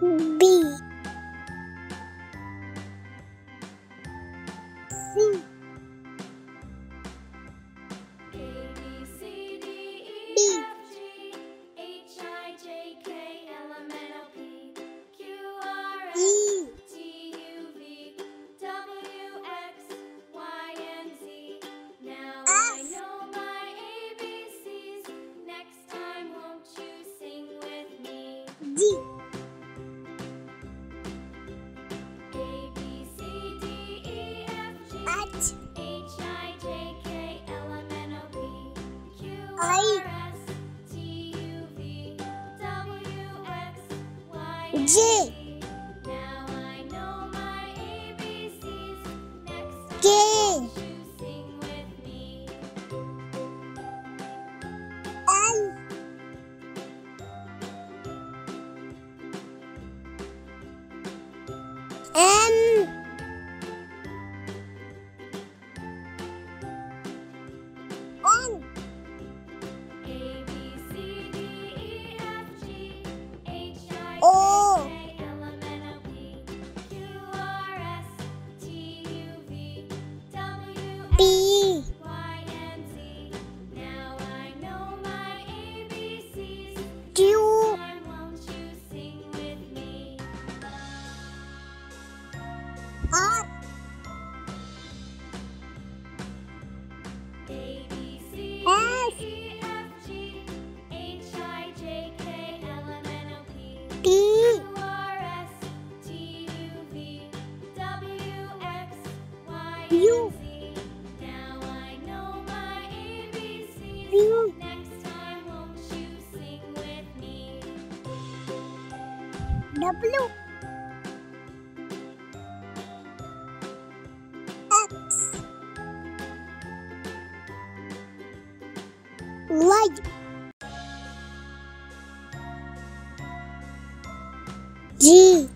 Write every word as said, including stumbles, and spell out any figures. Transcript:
B, C, D, A, B, C, D, E, F, G, H, I, J, K, L, M, N, O, P, Q, R, S, T, U, V, W, X, Y, and Z. Now I know my A B Cs. Next time, won't you sing with me? L, M, N, A, B, C, D, E, F, G, H, I, J, K, L, M, N, O, P, Q, R, S, T, U, V, W, X, Y, and Z. Now I know my A B Cs. Q, won't you sing with me? R, A, B, C, S, D, E, F, G, H, I, J, K, L, M, N, O, P, P, Q, R, S, T, U, V, W, X, Y, U, and Z. Now I know my A B Cs. Next time, won't you sing with me? W, like G.